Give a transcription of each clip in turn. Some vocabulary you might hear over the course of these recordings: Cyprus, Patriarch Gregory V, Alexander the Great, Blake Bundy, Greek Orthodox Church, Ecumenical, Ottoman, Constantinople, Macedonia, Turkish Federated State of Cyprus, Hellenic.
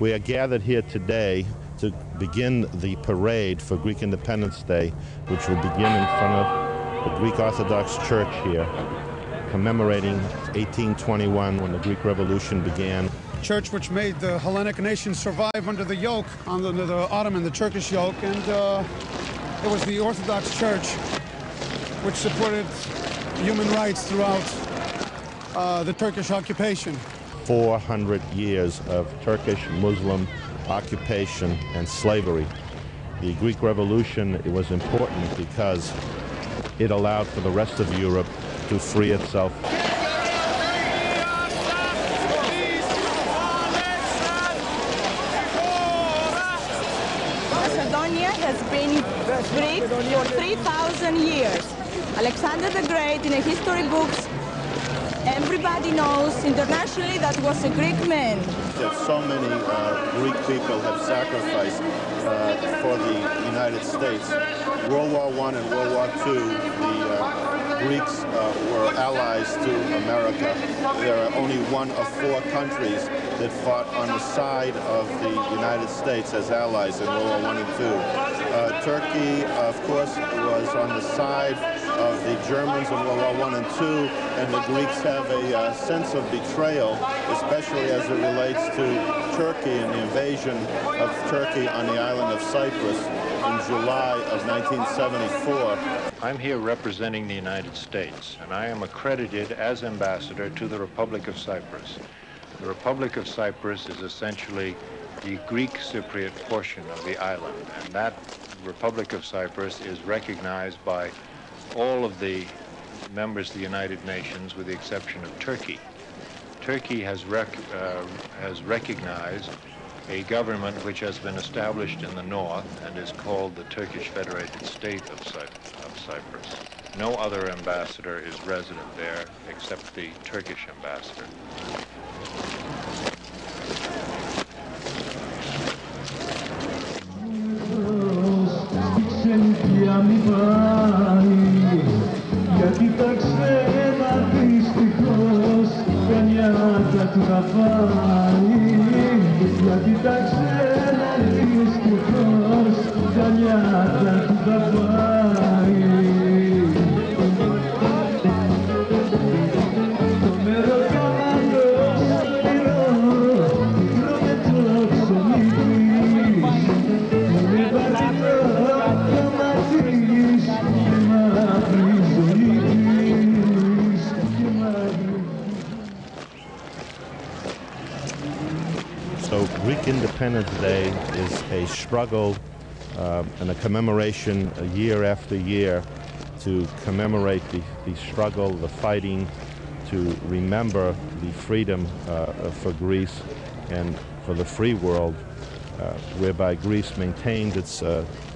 We are gathered here today to begin the parade for Greek Independence Day, which will begin in front of the Greek Orthodox Church here, commemorating 1821 when the Greek Revolution began. Church which made the Hellenic nation survive under the yoke, under the Ottoman, the Turkish yoke, and it was the Orthodox Church which supported human rights throughout the Turkish occupation. 400 years of Turkish Muslim occupation and slavery. The Greek Revolution, it was important because it allowed for the rest of Europe to free itself. Macedonia has been free for 3,000 years. Alexander the Great, in the history books, everybody knows internationally that was a Greek man. So many Greek people have sacrificed for the United States. World War I and World War II, the Greeks were allies to America. There are only one of four countries that fought on the side of the United States as allies in World War I and II. Turkey, of course, was on the side of the Germans in World War I and II, and the Greeks have a sense of betrayal, especially as it relates to Turkey and the invasion of Turkey on the island of Cyprus in July of 1974. I'm here representing the United States, and I am accredited as ambassador to the Republic of Cyprus. The Republic of Cyprus is essentially the Greek Cypriot portion of the island, and that Republic of Cyprus is recognized by all of the members of the United Nations with the exception of Turkey. Turkey has recognized a government which has been established in the north and is called the Turkish Federated State of Cyprus. No other ambassador is resident there except the Turkish ambassador. So Greek Independence Day is a struggle and a commemoration year after year to commemorate the struggle, the fighting, to remember the freedom for Greece and for the free world, whereby Greece maintained its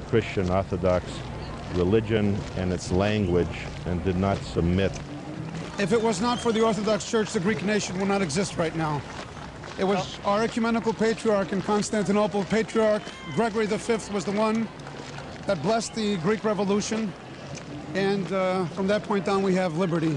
Christian Orthodox religion and its language and did not submit. If it was not for the Orthodox Church, the Greek nation would not exist right now. It was our ecumenical patriarch in Constantinople, Patriarch Gregory V, was the one that blessed the Greek Revolution, and from that point on we have liberty.